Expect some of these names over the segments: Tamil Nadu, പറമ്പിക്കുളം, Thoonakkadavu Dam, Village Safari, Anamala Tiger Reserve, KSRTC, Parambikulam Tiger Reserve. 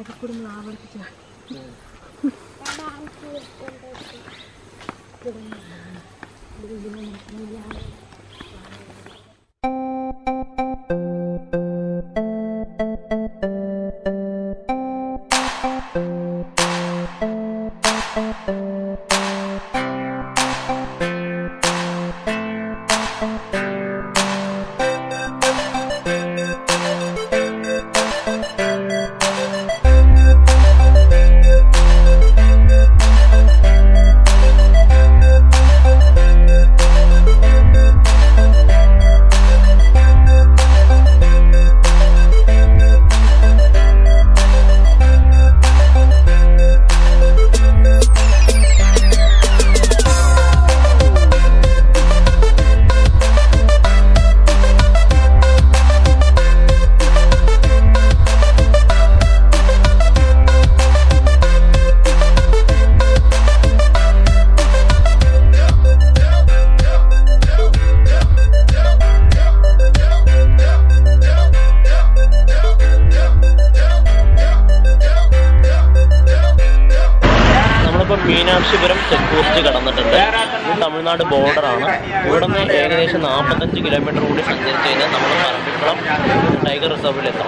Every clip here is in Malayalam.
The border on the aviation arm, but the kilometer would be Parambikulam Tiger Reserve.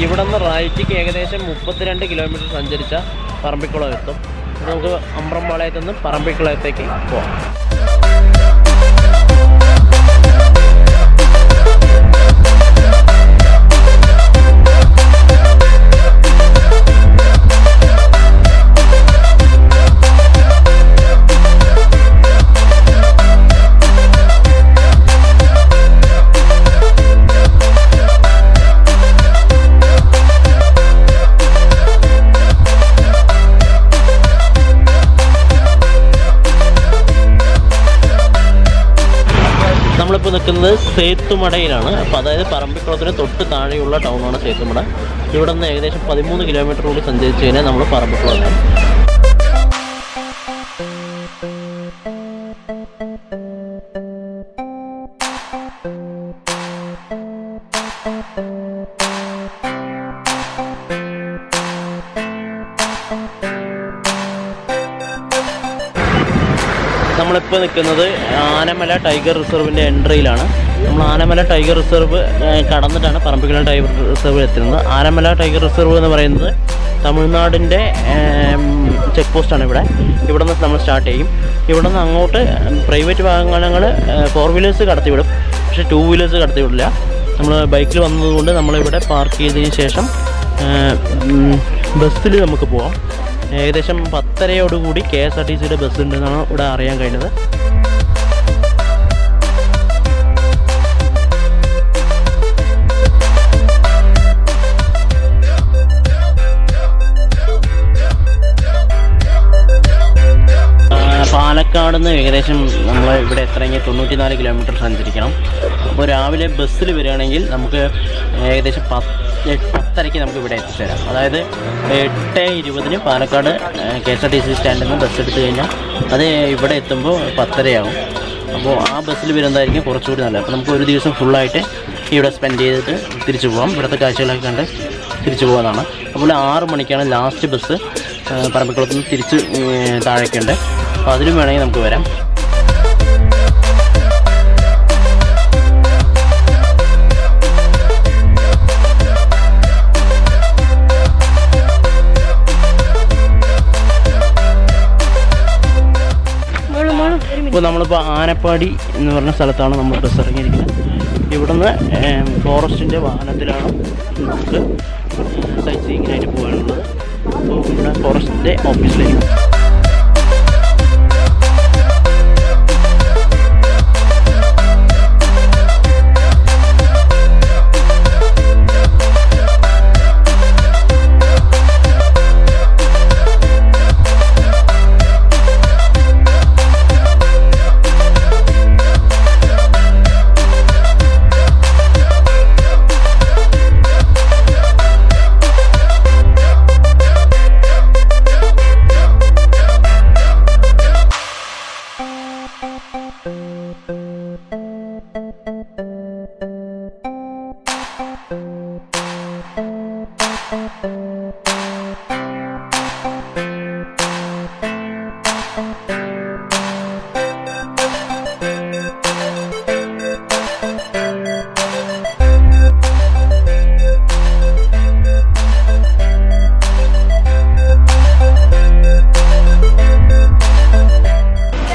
Even the right aggregation, put and kilometers and Jericha, Parambikulam. Umbrumbalite and the Parambikulam taking. Setumadayana, Pada Parambikulam Totari Ula town on a Setumada. You would on the aggregation for the 13 kilometer route and the chain and number of Parambikulam. Anamala Tiger Reserve in the entry Lana, Anamala Tiger Reserve, Kadana, Parambikulam Tiger Reserve, Anamala Tiger Reserve in the Varenza, Tamil Nadu in the checkpost on Ebra, you would on the summer start aim, you would on the Angote, private Vangana, four wheelers, two wheelers, bike on the wood, Namala park is in Shesham, Bastilla Mukapo, Edesham Patare of Woody, KSRTC, the Bastilla Udarian Gaida. Aggregation number would train at 94 kilometers and Jericham. But Avila Bustil Viranangil, Namka, they should pass either Paracada, KSRTC stand and the Bustil. Are they Ibadetambo, Patareo? About Bustil Viranaki for children. I'm going to use a full light. He would have spent the Trichuam, but the Kachala contest, Trichuana. About our Monica last bus, Parambikulam Trichu Tarakanda. Positive morning, I'm going to go. We are going to forest in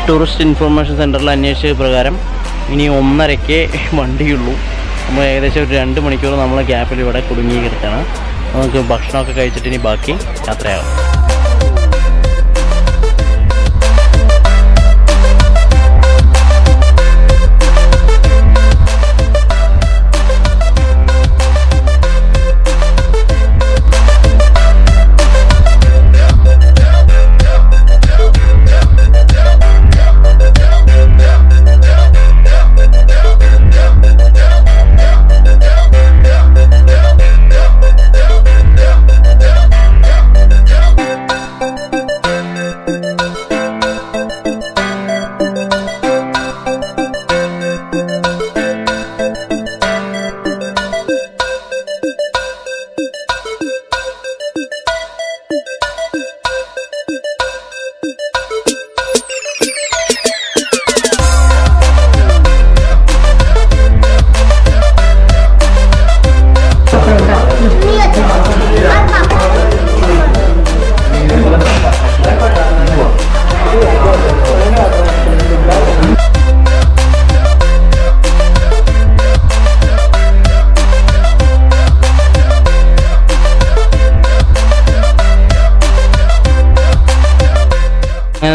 Tourist information center la anneshya prakaram ini 1:30-kke vandiyullu nammal egadesham 2 manikku nammal gap il ivada kudungi kittana namukku bhakshanam okke kaichittu ini baaki yatrayam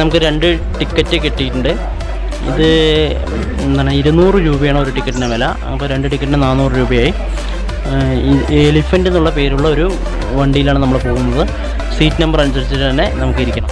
നമുക്ക് രണ്ട് ടിക്കറ്റ് കിട്ടിയിട്ടുണ്ട് ഇത് എന്താണ് 200 രൂപയാണ് ഒരു ടിക്കറ്റിന്റെ വില അപ്പോൾ രണ്ട് ടിക്കറ്റിന് 400 രൂപയായി എലിഫന്റ് എന്നുള്ള പേരുള്ള ഒരു വണ്ടിയിലാണ് നമ്മൾ പോകുന്നത് സീറ്റ് നമ്പർ അനുസരിച്ച് തന്നെ നമുക്ക് ഇരിക്കണം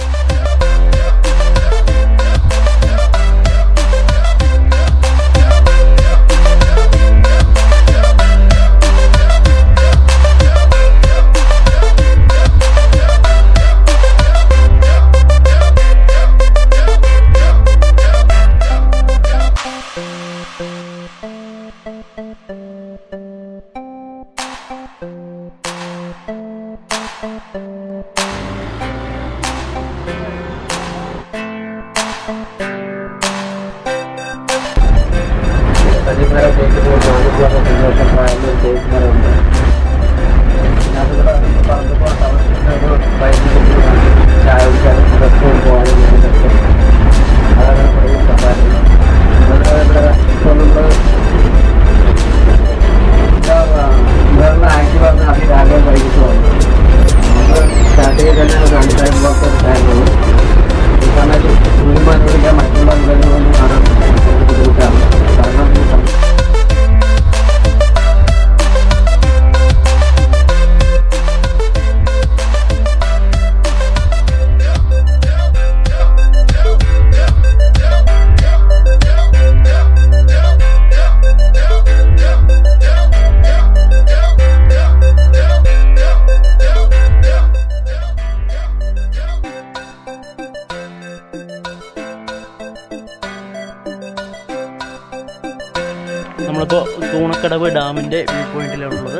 Kadava dam in the viewpoint level.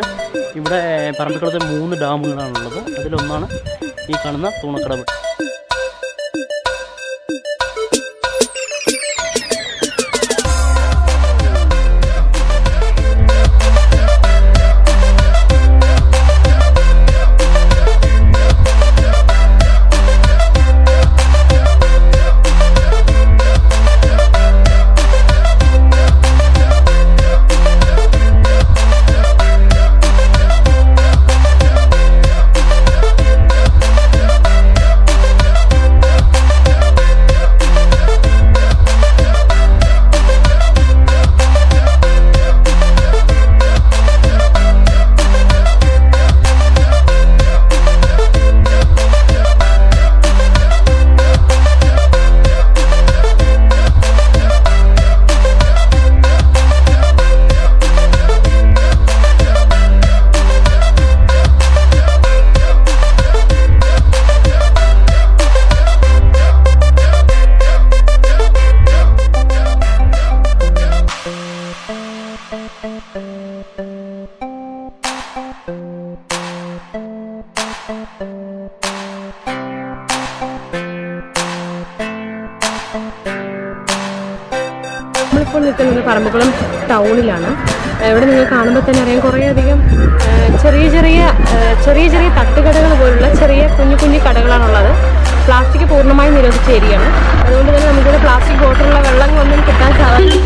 You would have Parambikulam the moon, the dam, the Lomana, Ikana, Tunakadava. നമ്മളിപ്പോൾ നിൽക്കുന്നത് പറമ്പക്കുളം ടൗണിലാണ്. ഇവിടെ നിങ്ങൾ കാണുമ്പോൾ തന്നെ അറിയാം, കുറേയധികം ചെറിയ തട്ടുകടകൾ പോലുള്ള ചെറിയ കുഞ്ഞു കടകളാണുള്ളത്. പ്ലാസ്റ്റിക് പൂർണ്ണമായും നിരോധിച്ച ഏരിയയാണ്. അതുകൊണ്ട് തന്നെ നമുക്കിവിടെ പ്ലാസ്റ്റിക് ബോട്ടിലുള്ള വെള്ളം ഒന്നും കിട്ടാൻ സാധിക്കില്ല.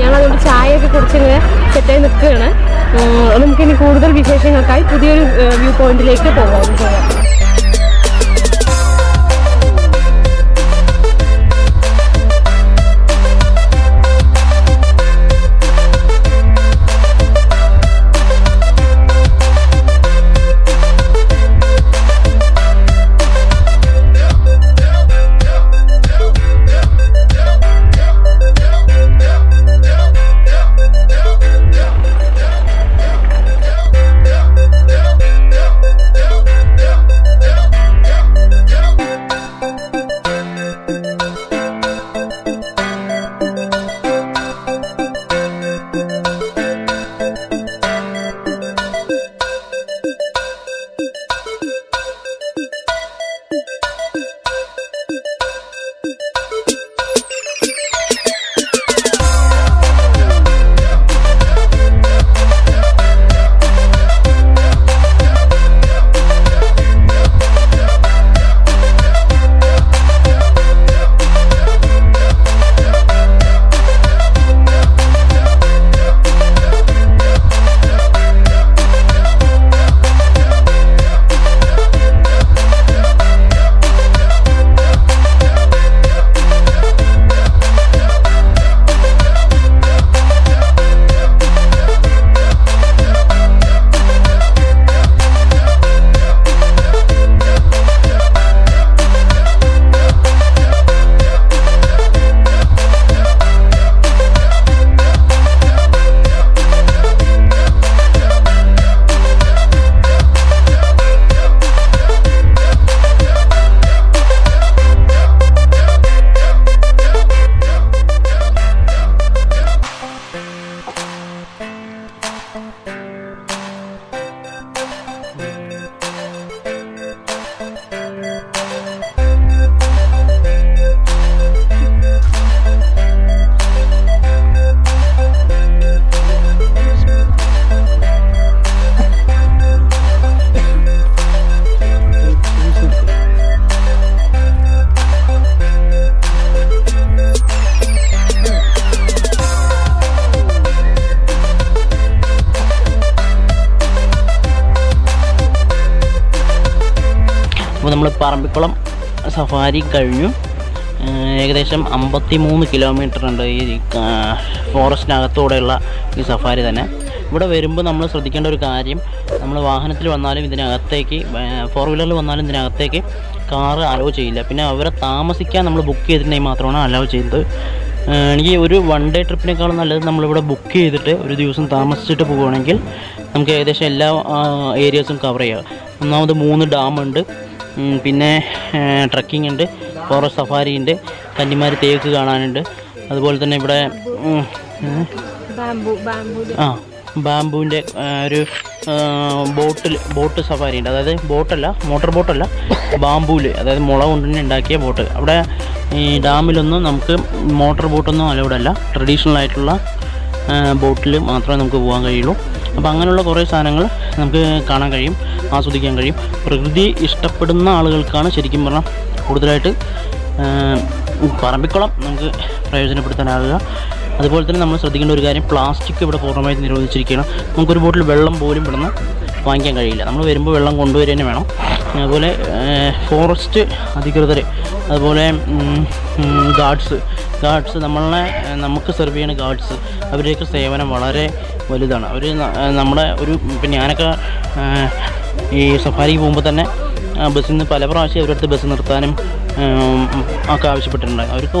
ഞങ്ങളതുകൊണ്ട് ചായയൊക്കെ കുടിച്ചിങ്ങനെ സെറ്റായി നിൽക്കുകയാണ്. നമുക്കിനി കൂടുതൽ വിശേഷങ്ങൾക്കായി പുതിയൊരു വ്യൂ പോയിന്റിലേക്ക് പോകാം. നമ്മൾ പറമ്പിക്കുളം സഫാരി കഴിഞ്ഞു. ഏകദേശം 53 കിലോമീറ്റർ ഉണ്ട് ഈ ഫോറസ്റ്റിനകത്തൂടെയുള്ള ഈ സഫാരി തന്നെ. ഇവിടെ വരുമ്പോൾ നമ്മൾ ശ്രദ്ധിക്കേണ്ട ഒരു കാര്യം, നമ്മൾ വാഹനത്തിൽ വന്നാലും ഇതിനകത്തേക്ക്, ഫോർ വീലറിൽ വന്നാലും ഇതിനകത്തേക്ക് കാറ് അലോ ചെയ്യില്ല. പിന്നെ അവരെ താമസിക്കാൻ നമ്മൾ ബുക്ക് ചെയ്തിട്ടുണ്ടെങ്കിൽ മാത്രമാണ് അലോ ചെയ്യുന്നത്. എനിക്ക് ഒരു വൺ ഡേ ട്രിപ്പിനേക്കാളും നല്ലത് നമ്മളിവിടെ ബുക്ക് ചെയ്തിട്ട് ഒരു ദിവസം താമസിച്ചിട്ട് പോവുകയാണെങ്കിൽ നമുക്ക് ഏകദേശം എല്ലാ ഏരിയാസും കവർ ചെയ്യാം. ഒന്നാമത് 3 ഡാമുണ്ട്, പിന്നെ ട്രക്കിംഗ് ഉണ്ട്, ഫോറസ്റ്റ് സഫാരി ഉണ്ട്, കന്നിമാരി തേക്ക് കാണാനുണ്ട്. അതുപോലെ തന്നെ ഇവിടെ ബാംബൂവിൻ്റെ ഒരു ബോട്ട് സഫാരി ഉണ്ട്. അതായത് ബോട്ടല്ല, മോട്ടോർ ബോട്ടല്ല, ബാംബൂവിൽ, അതായത് മുള കൊണ്ടുതന്നെ ഉണ്ടാക്കിയ ബോട്ട്. അവിടെ ഈ ഡാമിലൊന്നും നമുക്ക് മോട്ടോർ ബോട്ടൊന്നും അലൗഡല്ല. ട്രഡീഷണൽ ആയിട്ടുള്ള ബോട്ടിൽ മാത്രമേ നമുക്ക് പോകാൻ കഴിയുള്ളൂ. അപ്പോൾ അങ്ങനെയുള്ള കുറേ സാധനങ്ങൾ നമുക്ക് കാണാൻ കഴിയും, ആസ്വദിക്കാൻ കഴിയും. പ്രകൃതി ഇഷ്ടപ്പെടുന്ന ആളുകൾക്കാണ് ശരിക്കും പറഞ്ഞാൽ കൂടുതലായിട്ട് പറമ്പിക്കുളം നമുക്ക് പ്രയോജനപ്പെടുത്താനാകുക. അതുപോലെ തന്നെ നമ്മൾ ശ്രദ്ധിക്കേണ്ട ഒരു കാര്യം, പ്ലാസ്റ്റിക് ഇവിടെ പൂർണ്ണമായിട്ട് നിരോധിച്ചിരിക്കുകയാണ്. നമുക്കൊരു ബോട്ടിൽ വെള്ളം പോലും ഇവിടുന്ന് വാങ്ങിക്കാൻ കഴിയില്ല. നമ്മൾ വരുമ്പോൾ വെള്ളം കൊണ്ടുവരിക തന്നെ വേണം. അതുപോലെ ഫോറസ്റ്റ് അധികൃതർ, അതുപോലെ ഗാർഡ്സ് നമുക്ക് സെർവ് ചെയ്യുന്ന ഗാർഡ്സ്, അവരുടെയൊക്കെ സേവനം വളരെ വലുതാണ്. അവർ നമ്മുടെ ഒരു, ഇപ്പം ഞാനൊക്കെ ഈ സഫാരിക്ക് പോകുമ്പോൾ തന്നെ ബസ്സിൽ നിന്ന് പല പ്രാവശ്യം അവരടുത്ത് ബസ് നിർത്താനും ഒക്കെ ആവശ്യപ്പെട്ടിട്ടുണ്ട്. അവർക്ക്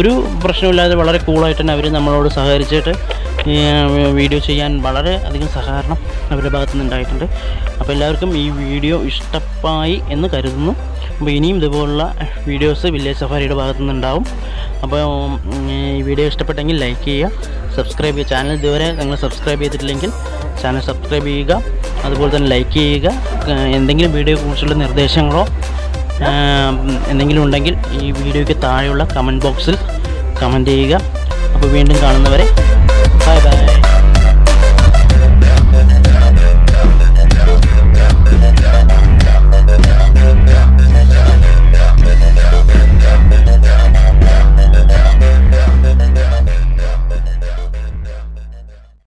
ഒരു പ്രശ്നമില്ലാതെ വളരെ കൂളായിട്ട് തന്നെ അവർ നമ്മളോട് സഹകരിച്ചിട്ട് വീഡിയോ ചെയ്യാൻ വളരെ അധികം സഹകരണം അവരുടെ ഭാഗത്തു നിന്നുണ്ടായിട്ടുണ്ട്. അപ്പോൾ എല്ലാവർക്കും ഈ വീഡിയോ ഇഷ്ടമായി എന്ന് കരുതുന്നു. അപ്പോൾ ഇനിയും ഇതുപോലുള്ള വീഡിയോസ് വില്ലേജ് സഫാരിയുടെ ഭാഗത്തു നിന്നുണ്ടാവും. അപ്പോൾ ഈ വീഡിയോ ഇഷ്ടപ്പെട്ടെങ്കിൽ ലൈക്ക് ചെയ്യുക, സബ്സ്ക്രൈബ് ചെയ്യുക. ചാനൽ ഇതുവരെ നിങ്ങൾ സബ്സ്ക്രൈബ് ചെയ്തിട്ടില്ലെങ്കിൽ ചാനൽ സബ്സ്ക്രൈബ് ചെയ്യുക, അതുപോലെ തന്നെ ലൈക്ക് ചെയ്യുക. എന്തെങ്കിലും വീഡിയോയെക്കുറിച്ചുള്ള നിർദ്ദേശങ്ങളോ എന്തെങ്കിലും ഉണ്ടെങ്കിൽ ഈ വീഡിയോയ്ക്ക് താഴെയുള്ള കമൻറ്റ് ബോക്സിൽ കമൻറ്റ് ചെയ്യുക. അപ്പോൾ വീണ്ടും കാണുന്നവരെ ബൈ ബൈ.